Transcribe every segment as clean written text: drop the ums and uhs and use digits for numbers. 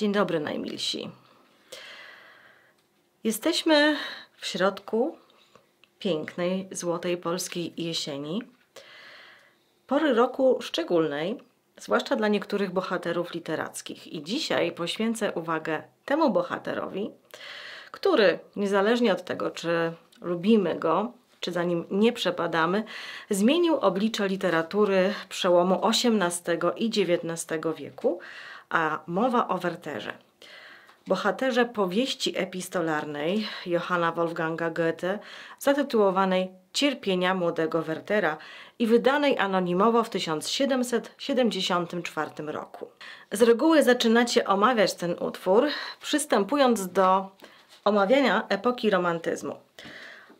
Dzień dobry, najmilsi. Jesteśmy w środku pięknej, złotej polskiej jesieni. Pory roku szczególnej, zwłaszcza dla niektórych bohaterów literackich. I dzisiaj poświęcę uwagę temu bohaterowi, który, niezależnie od tego, czy lubimy go, czy za nim nie przepadamy, zmienił oblicze literatury przełomu XVIII i XIX wieku, a mowa o Werterze. Bohaterze powieści epistolarnej Johanna Wolfganga Goethe, zatytułowanej Cierpienia młodego Wertera i wydanej anonimowo w 1774 roku. Z reguły zaczynacie omawiać ten utwór, przystępując do omawiania epoki romantyzmu.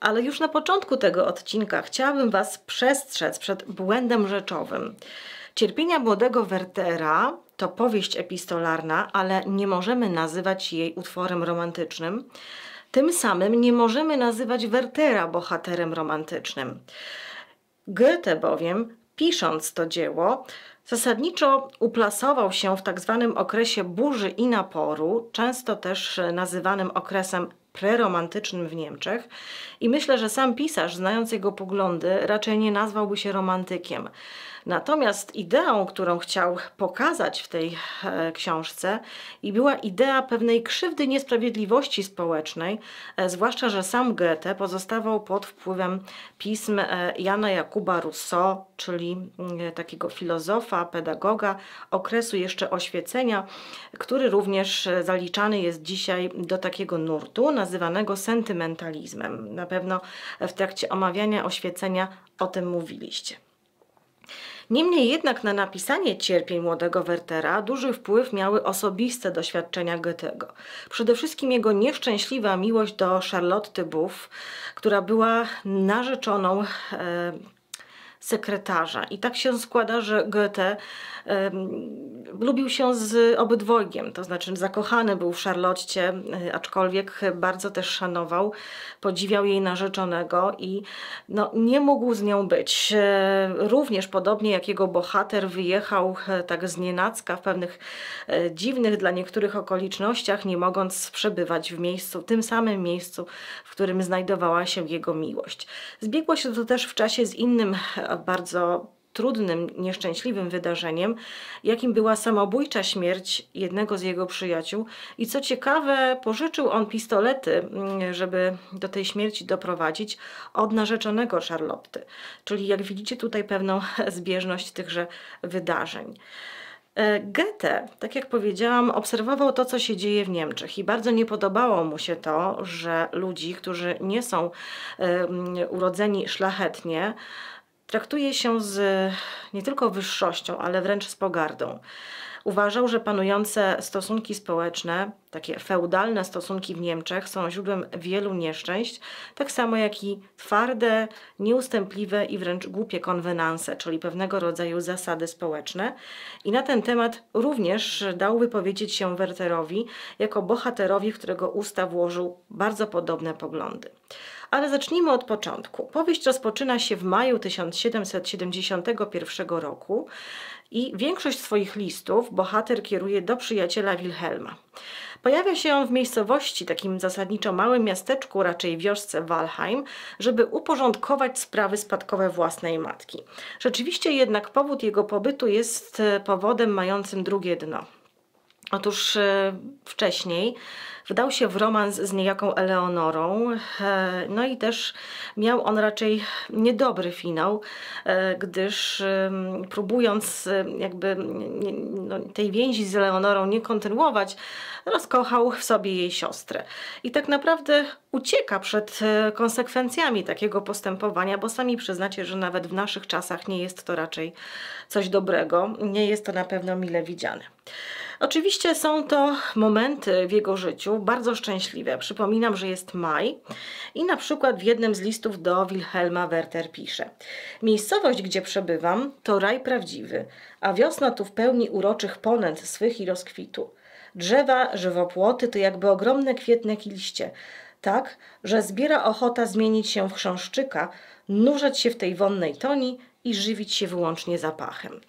Ale już na początku tego odcinka chciałabym Was przestrzec przed błędem rzeczowym. Cierpienia młodego Wertera to powieść epistolarna, ale nie możemy nazywać jej utworem romantycznym. Tym samym nie możemy nazywać Wertera bohaterem romantycznym. Goethe bowiem, pisząc to dzieło, zasadniczo uplasował się w tak zwanym okresie burzy i naporu, często też nazywanym okresem preromantycznym w Niemczech, i myślę, że sam pisarz, znając jego poglądy, raczej nie nazwałby się romantykiem. Natomiast ideą, którą chciał pokazać w tej książce, i była idea pewnej krzywdy, niesprawiedliwości społecznej, zwłaszcza że sam Goethe pozostawał pod wpływem pism Jana Jakuba Rousseau, czyli takiego filozofa, pedagoga okresu jeszcze oświecenia, który również zaliczany jest dzisiaj do takiego nurtu nazywanego sentymentalizmem. Na pewno w trakcie omawiania oświecenia o tym mówiliście. Niemniej jednak na napisanie Cierpień młodego Wertera duży wpływ miały osobiste doświadczenia Goethego. Przede wszystkim jego nieszczęśliwa miłość do Charlotte Buff, która była narzeczoną sekretarza. I tak się składa, że Goethe lubił się z obydwojgiem, to znaczy zakochany był w Charlotcie, aczkolwiek bardzo też szanował, podziwiał jej narzeczonego i no, nie mógł z nią być. Również podobnie jak jego bohater wyjechał tak znienacka w pewnych dziwnych dla niektórych okolicznościach, nie mogąc przebywać w miejscu, w tym samym miejscu, w którym znajdowała się jego miłość. Zbiegło się to też w czasie z innym bardzo trudnym, nieszczęśliwym wydarzeniem, jakim była samobójcza śmierć jednego z jego przyjaciół, i co ciekawe, pożyczył on pistolety, żeby do tej śmierci doprowadzić, od narzeczonego Charlotte. Czyli jak widzicie tutaj pewną zbieżność tychże wydarzeń. Goethe, tak jak powiedziałam, obserwował to, co się dzieje w Niemczech, i bardzo nie podobało mu się to, że ludzi, którzy nie są urodzeni szlachetnie, traktuje się z nie tylko wyższością, ale wręcz z pogardą. Uważał, że panujące stosunki społeczne, takie feudalne stosunki w Niemczech, są źródłem wielu nieszczęść, tak samo jak i twarde, nieustępliwe i wręcz głupie konwenanse, czyli pewnego rodzaju zasady społeczne. I na ten temat również dał wypowiedzieć się Werterowi, jako bohaterowi, w którego usta włożył bardzo podobne poglądy. Ale zacznijmy od początku. Powieść rozpoczyna się w maju 1771 roku i większość swoich listów bohater kieruje do przyjaciela Wilhelma. Pojawia się on w miejscowości, takim zasadniczo małym miasteczku, raczej wiosce Walheim, żeby uporządkować sprawy spadkowe własnej matki. Rzeczywiście jednak powód jego pobytu jest powodem mającym drugie dno. Otóż wcześniej wdał się w romans z niejaką Eleonorą, no i też miał on raczej niedobry finał, gdyż próbując jakby tej więzi z Eleonorą nie kontynuować, rozkochał w sobie jej siostrę. I tak naprawdę ucieka przed konsekwencjami takiego postępowania, bo sami przyznacie, że nawet w naszych czasach nie jest to raczej coś dobrego, nie jest to na pewno mile widziane. Oczywiście są to momenty w jego życiu bardzo szczęśliwe. Przypominam, że jest maj i na przykład w jednym z listów do Wilhelma Werter pisze: miejscowość, gdzie przebywam, to raj prawdziwy, a wiosna tu w pełni uroczych ponęt swych i rozkwitu. Drzewa, żywopłoty to jakby ogromne kwietne liście, tak, że zbiera ochota zmienić się w chrząszczyka, nurzać się w tej wonnej toni i żywić się wyłącznie zapachem.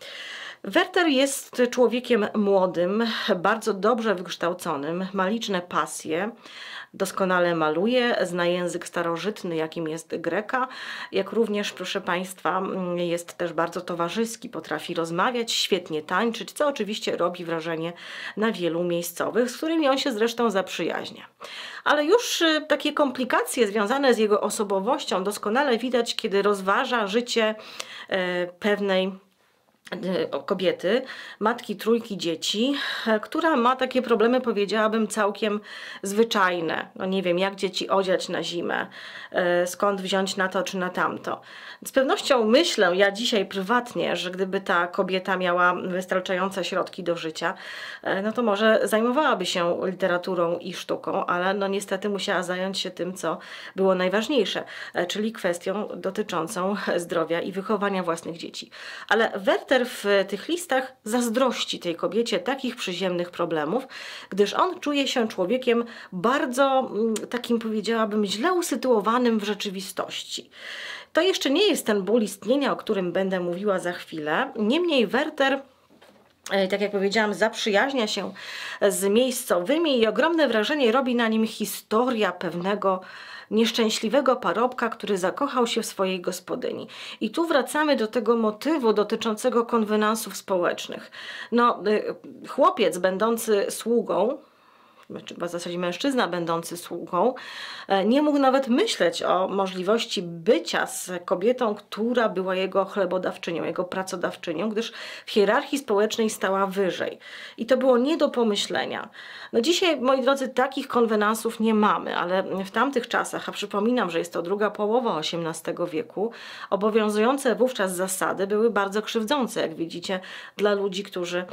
Werter jest człowiekiem młodym, bardzo dobrze wykształconym, ma liczne pasje, doskonale maluje, zna język starożytny, jakim jest greka, jak również, proszę Państwa, jest też bardzo towarzyski, potrafi rozmawiać, świetnie tańczyć, co oczywiście robi wrażenie na wielu miejscowych, z którymi on się zresztą zaprzyjaźnia. Ale już takie komplikacje związane z jego osobowością doskonale widać, kiedy rozważa życie pewnej kobiety, matki trójki dzieci, która ma takie problemy, powiedziałabym, całkiem zwyczajne. No nie wiem, jak dzieci odziać na zimę, skąd wziąć na to czy na tamto. Z pewnością myślę, ja dzisiaj prywatnie, że gdyby ta kobieta miała wystarczające środki do życia, no to może zajmowałaby się literaturą i sztuką, ale no niestety musiała zająć się tym, co było najważniejsze, czyli kwestią dotyczącą zdrowia i wychowania własnych dzieci. Ale Werter w tych listach zazdrości tej kobiecie takich przyziemnych problemów, gdyż on czuje się człowiekiem bardzo takim, powiedziałabym, źle usytuowanym w rzeczywistości. To jeszcze nie jest ten ból istnienia, o którym będę mówiła za chwilę. Niemniej Werter, tak jak powiedziałam, zaprzyjaźnia się z miejscowymi i ogromne wrażenie robi na nim historia pewnego nieszczęśliwego parobka, który zakochał się w swojej gospodyni. I tu wracamy do tego motywu dotyczącego konwenansów społecznych. No, chłopiec będący sługą, czy w zasadzie mężczyzna będący sługą, nie mógł nawet myśleć o możliwości bycia z kobietą, która była jego chlebodawczynią, jego pracodawczynią, gdyż w hierarchii społecznej stała wyżej. I to było nie do pomyślenia. No dzisiaj, moi drodzy, takich konwenansów nie mamy, ale w tamtych czasach, a przypominam, że jest to druga połowa XVIII wieku, obowiązujące wówczas zasady były bardzo krzywdzące, jak widzicie, dla ludzi, którzy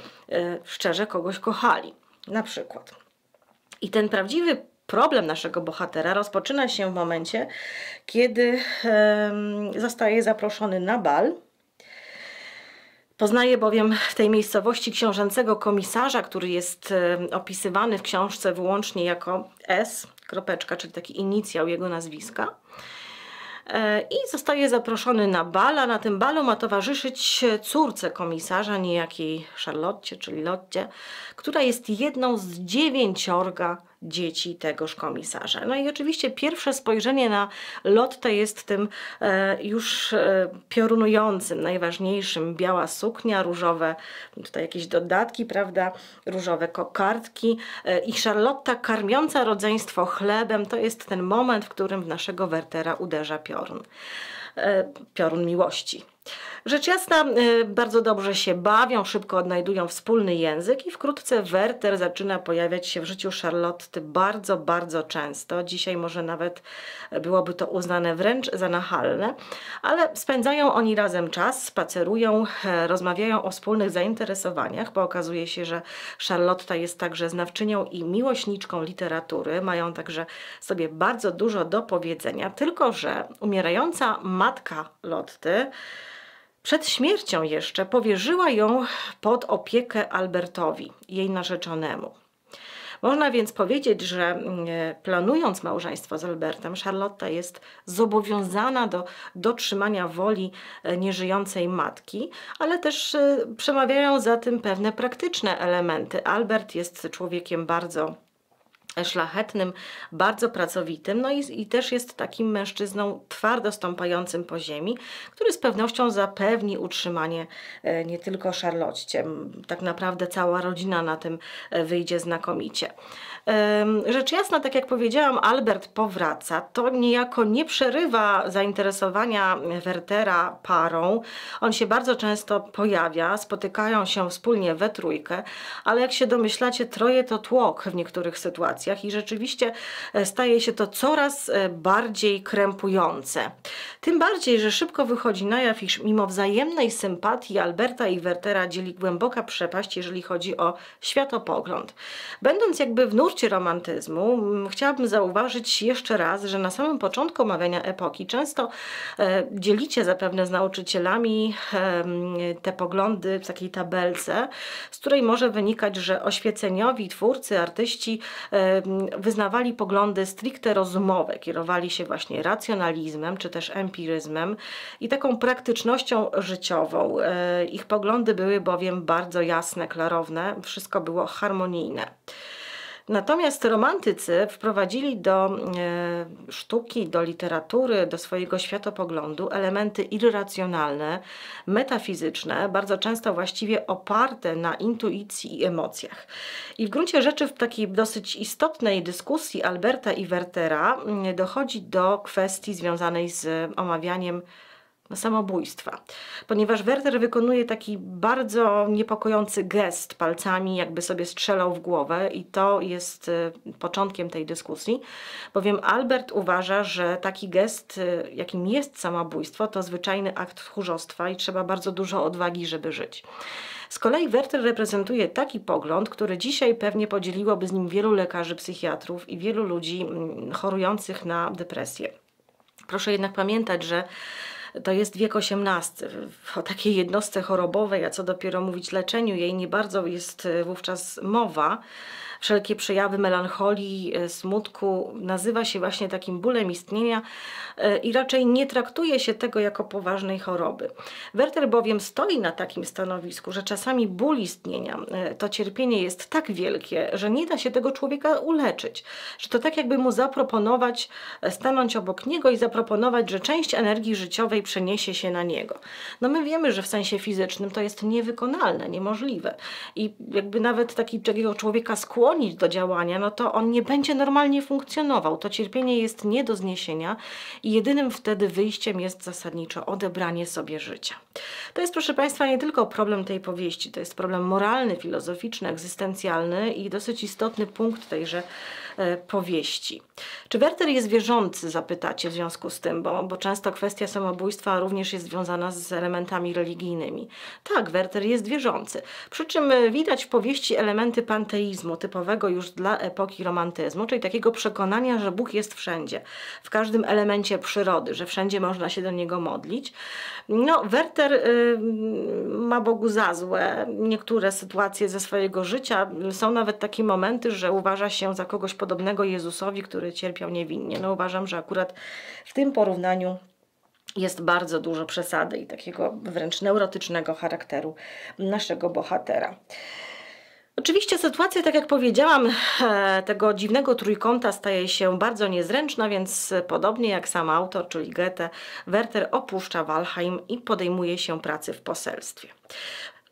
szczerze kogoś kochali, na przykład. I ten prawdziwy problem naszego bohatera rozpoczyna się w momencie, kiedy zostaje zaproszony na bal. Poznaje bowiem w tej miejscowości książęcego komisarza, który jest opisywany w książce wyłącznie jako S, kropeczka, czyli taki inicjał jego nazwiska. I zostaje zaproszony na bal, a na tym balu ma towarzyszyć córce komisarza, niejakiej Charlotte, czyli Lotte, która jest jedną z 9 dzieci tegoż komisarza. No i oczywiście pierwsze spojrzenie na Lotte jest tym już piorunującym, najważniejszym. Biała suknia, różowe tutaj jakieś dodatki, prawda, różowe kokardki i Charlotta karmiąca rodzeństwo chlebem. To jest ten moment, w którym w naszego Wertera uderza piorun. Piorun miłości. Rzecz jasna, bardzo dobrze się bawią, szybko odnajdują wspólny język i wkrótce Werter zaczyna pojawiać się w życiu Charlotty bardzo, bardzo często. Dzisiaj może nawet byłoby to uznane wręcz za nachalne, ale spędzają oni razem czas, spacerują, rozmawiają o wspólnych zainteresowaniach, bo okazuje się, że Charlotta jest także znawczynią i miłośniczką literatury. Mają także sobie bardzo dużo do powiedzenia, tylko że umierająca matka Lotte przed śmiercią jeszcze powierzyła ją pod opiekę Albertowi, jej narzeczonemu. Można więc powiedzieć, że planując małżeństwo z Albertem, Charlotta jest zobowiązana do dotrzymania woli nieżyjącej matki, ale też przemawiają za tym pewne praktyczne elementy. Albert jest człowiekiem bardzo szlachetnym, bardzo pracowitym, no i też jest takim mężczyzną twardo stąpającym po ziemi, który z pewnością zapewni utrzymanie nie tylko Charlotcie. Tak naprawdę cała rodzina na tym wyjdzie znakomicie. Rzecz jasna, tak jak powiedziałam, Albert powraca. To niejako nie przerywa zainteresowania Wertera parą. On się bardzo często pojawia, spotykają się wspólnie we trójkę, ale jak się domyślacie, troje to tłok w niektórych sytuacjach. I rzeczywiście staje się to coraz bardziej krępujące. Tym bardziej, że szybko wychodzi na jaw, iż mimo wzajemnej sympatii Alberta i Wertera dzieli głęboka przepaść, jeżeli chodzi o światopogląd. Będąc jakby w nurcie romantyzmu, chciałabym zauważyć jeszcze raz, że na samym początku omawiania epoki często dzielicie zapewne z nauczycielami te poglądy w takiej tabelce, z której może wynikać, że oświeceniowi twórcy, artyści wyznawali poglądy stricte rozumowe, kierowali się właśnie racjonalizmem czy też empiryzmem i taką praktycznością życiową. Ich poglądy były bowiem bardzo jasne, klarowne, wszystko było harmonijne. Natomiast romantycy wprowadzili do sztuki, do literatury, do swojego światopoglądu elementy irracjonalne, metafizyczne, bardzo często właściwie oparte na intuicji i emocjach. I w gruncie rzeczy w takiej dosyć istotnej dyskusji Alberta i Wertera dochodzi do kwestii związanej z omawianiem samobójstwa, ponieważ Werter wykonuje taki bardzo niepokojący gest palcami, jakby sobie strzelał w głowę i to jest początkiem tej dyskusji, bowiem Albert uważa, że taki gest, jakim jest samobójstwo, to zwyczajny akt tchórzostwa i trzeba bardzo dużo odwagi, żeby żyć. Z kolei Werter reprezentuje taki pogląd, który dzisiaj pewnie podzieliłoby z nim wielu lekarzy, psychiatrów i wielu ludzi chorujących na depresję. Proszę jednak pamiętać, że to jest wiek XVIII. O takiej jednostce chorobowej, a co dopiero mówić leczeniu, jej nie bardzo jest wówczas mowa. Wszelkie przejawy melancholii, smutku nazywa się właśnie takim bólem istnienia i raczej nie traktuje się tego jako poważnej choroby. Werter bowiem stoi na takim stanowisku, że czasami ból istnienia, to cierpienie jest tak wielkie, że nie da się tego człowieka uleczyć. Że to tak jakby mu zaproponować, stanąć obok niego i zaproponować, że część energii życiowej przeniesie się na niego. No my wiemy, że w sensie fizycznym to jest niewykonalne, niemożliwe. I jakby nawet takiego człowieka skłonić do działania, no to on nie będzie normalnie funkcjonował. To cierpienie jest nie do zniesienia i jedynym wtedy wyjściem jest zasadniczo odebranie sobie życia. To jest, proszę Państwa, nie tylko problem tej powieści, to jest problem moralny, filozoficzny, egzystencjalny i dosyć istotny punkt tejże powieści. Czy Werter jest wierzący, zapytacie w związku z tym, bo często kwestia samobójstwa również jest związana z elementami religijnymi. Tak, Werter jest wierzący. Przy czym widać w powieści elementy panteizmu, typowego już dla epoki romantyzmu, czyli takiego przekonania, że Bóg jest wszędzie, w każdym elemencie przyrody, że wszędzie można się do Niego modlić. No, Werter ma Bogu za złe niektóre sytuacje ze swojego życia. Są nawet takie momenty, że uważa się za kogoś podobnego Jezusowi, który cierpiał niewinnie. No, uważam, że akurat w tym porównaniu jest bardzo dużo przesady i takiego wręcz neurotycznego charakteru naszego bohatera. Oczywiście sytuacja, tak jak powiedziałam, tego dziwnego trójkąta staje się bardzo niezręczna, więc podobnie jak sam autor, czyli Goethe, Werter opuszcza Walheim i podejmuje się pracy w poselstwie.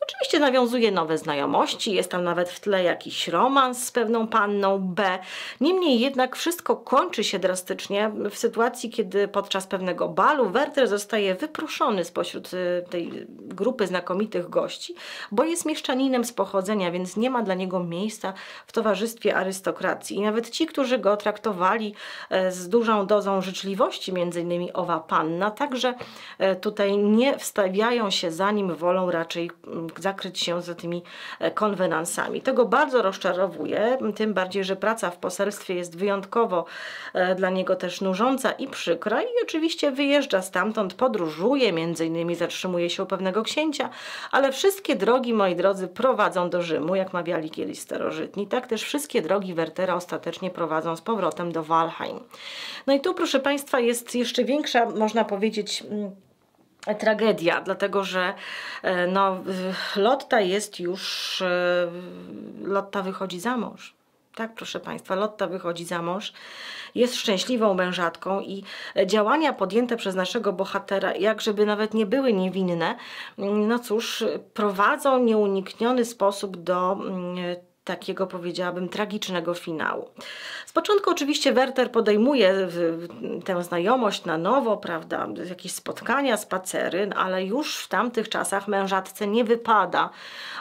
Oczywiście nawiązuje nowe znajomości, jest tam nawet w tle jakiś romans z pewną panną B. Niemniej jednak wszystko kończy się drastycznie w sytuacji, kiedy podczas pewnego balu Werter zostaje wyproszony spośród tej grupy znakomitych gości, bo jest mieszczaninem z pochodzenia, więc nie ma dla niego miejsca w towarzystwie arystokracji. I nawet ci, którzy go traktowali z dużą dozą życzliwości, między innymi owa panna, także tutaj nie wstawiają się za nim, wolą raczej zakryć się za tymi konwenansami. Tego bardzo rozczarowuje, tym bardziej, że praca w poselstwie jest wyjątkowo dla niego też nużąca i przykra i oczywiście wyjeżdża stamtąd, podróżuje, między innymi zatrzymuje się u pewnego księcia, ale wszystkie drogi, moi drodzy, prowadzą do Rzymu, jak mawiali kiedyś starożytni, tak też wszystkie drogi Wertera ostatecznie prowadzą z powrotem do Walheim. No i tu, proszę Państwa, jest jeszcze większa, można powiedzieć, tragedia, dlatego że no, Lotta wychodzi za mąż. Tak, proszę Państwa, Lotta wychodzi za mąż, jest szczęśliwą mężatką i działania podjęte przez naszego bohatera, jak żeby nawet nie były niewinne, no cóż, prowadzą w nieunikniony sposób do takiego, powiedziałabym, tragicznego finału. Z początku oczywiście Werter podejmuje tę znajomość na nowo, prawda, jakieś spotkania, spacery, ale już w tamtych czasach mężatce nie wypada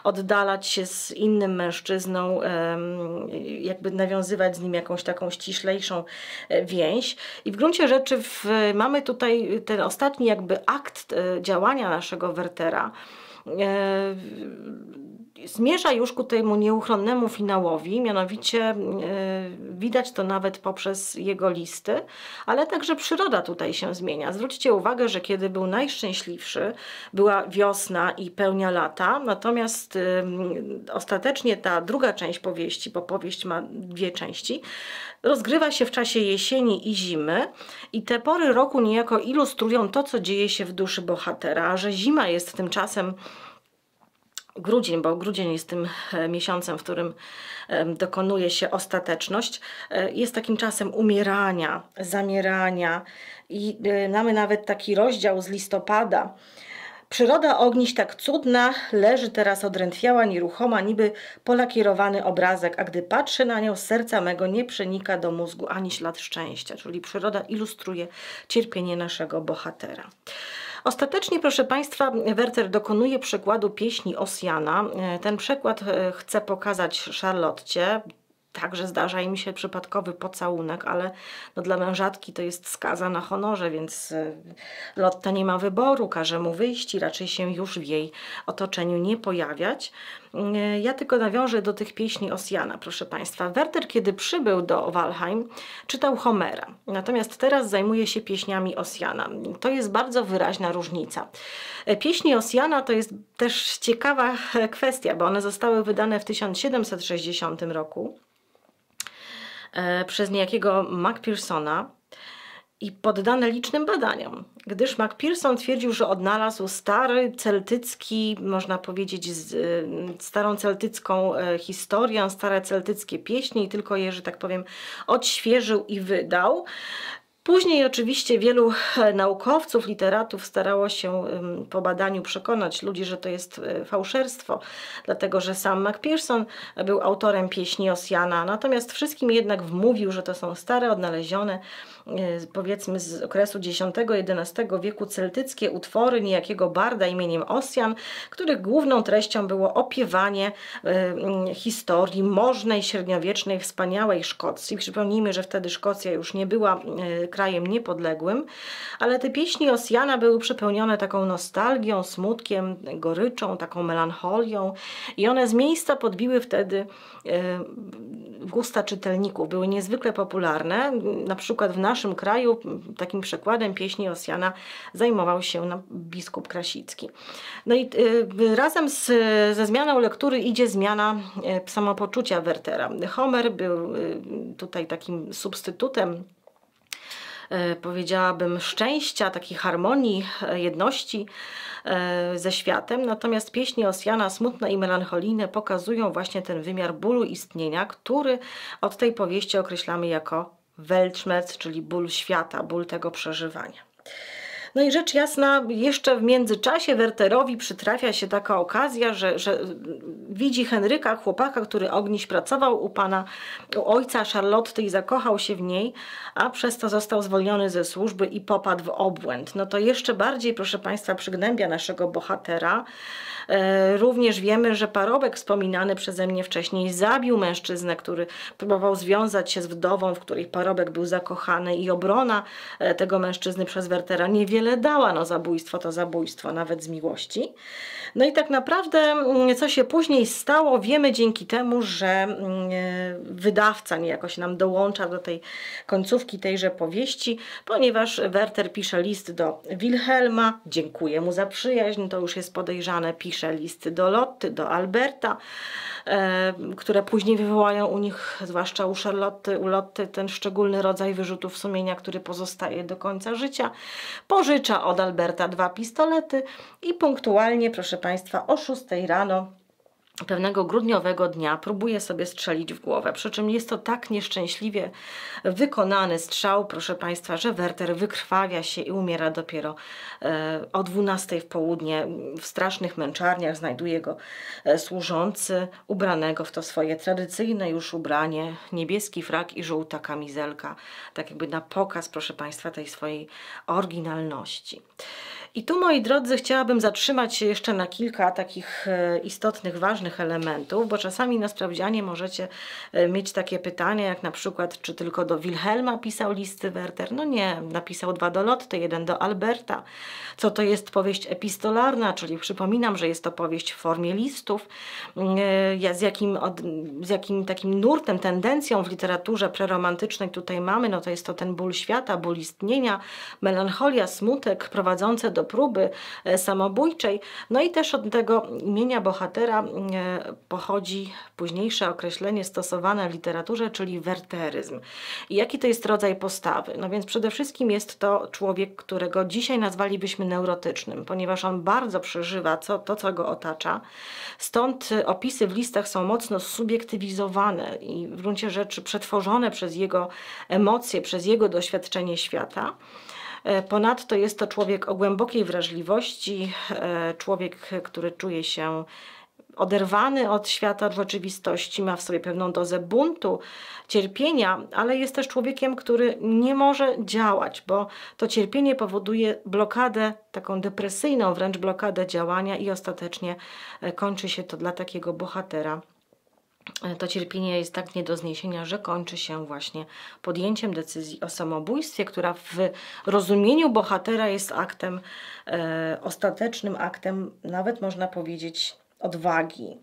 oddalać się z innym mężczyzną, jakby nawiązywać z nim jakąś taką ściślejszą więź. I w gruncie rzeczy mamy tutaj ten ostatni jakby akt działania naszego Wertera, zmierza już ku temu nieuchronnemu samemu finałowi, mianowicie widać to nawet poprzez jego listy, ale także przyroda tutaj się zmienia. Zwróćcie uwagę, że kiedy był najszczęśliwszy, była wiosna i pełnia lata, natomiast ostatecznie ta druga część powieści, bo powieść ma dwie części, rozgrywa się w czasie jesieni i zimy i te pory roku niejako ilustrują to, co dzieje się w duszy bohatera, a że zima jest tymczasem grudzień, bo grudzień jest tym miesiącem, w którym dokonuje się ostateczność, jest takim czasem umierania, zamierania i mamy nawet taki rozdział z listopada. Przyroda ogniś tak cudna, leży teraz odrętwiała, nieruchoma, niby polakierowany obrazek, a gdy patrzę na nią, serca mego nie przenika do mózgu ani ślad szczęścia, czyli przyroda ilustruje cierpienie naszego bohatera. Ostatecznie, proszę Państwa, Werter dokonuje przekładu pieśni Osjana. Ten przekład chce pokazać Charlotcie. Także zdarza im się przypadkowy pocałunek, ale no dla mężatki to jest skaza na honorze, więc Lotte nie ma wyboru, każe mu wyjść i raczej się już w jej otoczeniu nie pojawiać. Ja tylko nawiążę do tych pieśni Osjana, proszę Państwa. Werter, kiedy przybył do Walheim, czytał Homera, natomiast teraz zajmuje się pieśniami Osjana. To jest bardzo wyraźna różnica. Pieśni Osjana to jest też ciekawa kwestia, bo one zostały wydane w 1760 roku przez niejakiego MacPhersona i poddane licznym badaniom, gdyż MacPherson twierdził, że odnalazł stary celtycki, można powiedzieć starą celtycką historię, stare celtyckie pieśni i tylko je, że tak powiem, odświeżył i wydał. Później oczywiście wielu naukowców, literatów starało się po badaniu przekonać ludzi, że to jest fałszerstwo, dlatego że sam MacPherson był autorem pieśni Osjana, natomiast wszystkim jednak wmówił, że to są stare, odnalezione, powiedzmy z okresu X-XI wieku celtyckie utwory niejakiego barda imieniem Osjan, których główną treścią było opiewanie historii możnej, średniowiecznej, wspaniałej Szkocji. Przypomnijmy, że wtedy Szkocja już nie była krajem niepodległym, ale te pieśni Osjana były przepełnione taką nostalgią, smutkiem, goryczą, taką melancholią i one z miejsca podbiły wtedy gusta czytelników. Były niezwykle popularne, na przykład w naszym kraju takim przykładem pieśni Osjana zajmował się biskup Krasicki. No i razem ze zmianą lektury idzie zmiana samopoczucia Wertera. Homer był tutaj takim substytutem, powiedziałabym, szczęścia, takiej harmonii, jedności ze światem. Natomiast pieśni Osjana, smutne i melancholijne, pokazują właśnie ten wymiar bólu istnienia, który od tej powieści określamy jako weltschmerz, czyli ból świata, ból tego przeżywania. No i rzecz jasna, jeszcze w międzyczasie Werterowi przytrafia się taka okazja, że widzi Henryka, chłopaka, który ogniś pracował u ojca Charlotty i zakochał się w niej, a przez to został zwolniony ze służby i popadł w obłęd. No to jeszcze bardziej, proszę Państwa, przygnębia naszego bohatera. Również wiemy, że parobek wspominany przeze mnie wcześniej zabił mężczyznę, który próbował związać się z wdową, w której parobek był zakochany i obrona tego mężczyzny przez Wertera niewiele dała, no zabójstwo to zabójstwo, nawet z miłości. No i tak naprawdę, co się później stało, wiemy dzięki temu, że wydawca niejako się nam dołącza do tej końcówki tejże powieści, ponieważ Werter pisze list do Wilhelma, dziękuję mu za przyjaźń, to już jest podejrzane, pisze list do Lotte, do Alberta, które później wywołają u nich, zwłaszcza u Charlotte, u Lotte, ten szczególny rodzaj wyrzutów sumienia, który pozostaje do końca życia. Pożycza od Alberta 2 pistolety i punktualnie, proszę Państwa, o 6 rano pewnego grudniowego dnia próbuje sobie strzelić w głowę. Przy czym jest to tak nieszczęśliwie wykonany strzał, proszę Państwa, że Werter wykrwawia się i umiera dopiero o 12 w południe. W strasznych męczarniach znajduje go służący ubranego w to swoje tradycyjne już ubranie, niebieski frak i żółta kamizelka, tak jakby na pokaz, proszę Państwa, tej swojej oryginalności. I tu, moi drodzy, chciałabym zatrzymać się jeszcze na kilka takich istotnych, ważnych elementów, bo czasami na sprawdzianie możecie mieć takie pytania, jak na przykład, czy tylko do Wilhelma pisał listy Werter? No nie, napisał 2 do Lotte, 1 do Alberta. Co to jest powieść epistolarna, czyli przypominam, że jest to powieść w formie listów, z jakim takim nurtem, tendencją w literaturze preromantycznej tutaj mamy, no to jest to ten ból świata, ból istnienia, melancholia, smutek prowadzące do próby samobójczej. No i też od tego imienia bohatera pochodzi późniejsze określenie stosowane w literaturze, czyli werteryzm. I jaki to jest rodzaj postawy? No więc przede wszystkim jest to człowiek, którego dzisiaj nazwalibyśmy neurotycznym, ponieważ on bardzo przeżywa to, co go otacza. Stąd opisy w listach są mocno subiektywizowane i w gruncie rzeczy przetworzone przez jego emocje, przez jego doświadczenie świata. Ponadto jest to człowiek o głębokiej wrażliwości, człowiek, który czuje się oderwany od świata, od rzeczywistości, ma w sobie pewną dozę buntu, cierpienia, ale jest też człowiekiem, który nie może działać, bo to cierpienie powoduje blokadę, taką depresyjną wręcz blokadę działania i ostatecznie kończy się to dla takiego bohatera. To cierpienie jest tak nie do zniesienia, że kończy się właśnie podjęciem decyzji o samobójstwie, która w rozumieniu bohatera jest aktem ostatecznym, aktem nawet można powiedzieć odwagi.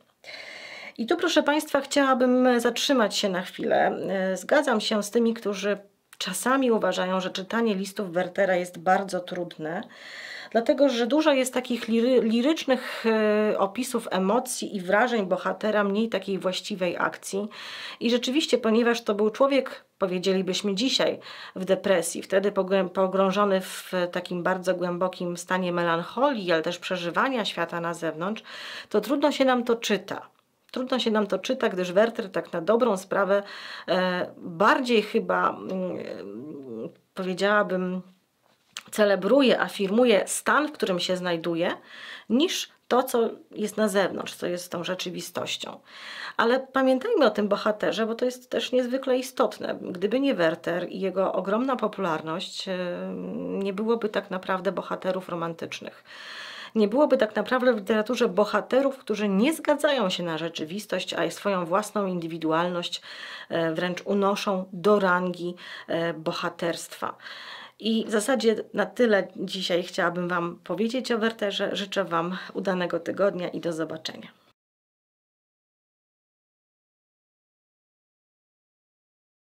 I tu, proszę Państwa, chciałabym zatrzymać się na chwilę. Zgadzam się z tymi, którzy czasami uważają, że czytanie listów Wertera jest bardzo trudne, dlatego że dużo jest takich lirycznych opisów emocji i wrażeń bohatera, mniej takiej właściwej akcji. I rzeczywiście, ponieważ to był człowiek, powiedzielibyśmy dzisiaj, w depresji, wtedy pogrążony w takim bardzo głębokim stanie melancholii, ale też przeżywania świata na zewnątrz, to trudno się nam to czyta. Trudno się nam to czyta, gdyż Werter tak na dobrą sprawę bardziej chyba, powiedziałabym, celebruje, afirmuje stan, w którym się znajduje, niż to, co jest na zewnątrz, co jest tą rzeczywistością. Ale pamiętajmy o tym bohaterze, bo to jest też niezwykle istotne. Gdyby nie Werter i jego ogromna popularność, nie byłoby tak naprawdę bohaterów romantycznych. Nie byłoby tak naprawdę w literaturze bohaterów, którzy nie zgadzają się na rzeczywistość, a swoją własną indywidualność wręcz unoszą do rangi bohaterstwa. I w zasadzie na tyle dzisiaj chciałabym Wam powiedzieć o Werterze. Życzę Wam udanego tygodnia i do zobaczenia.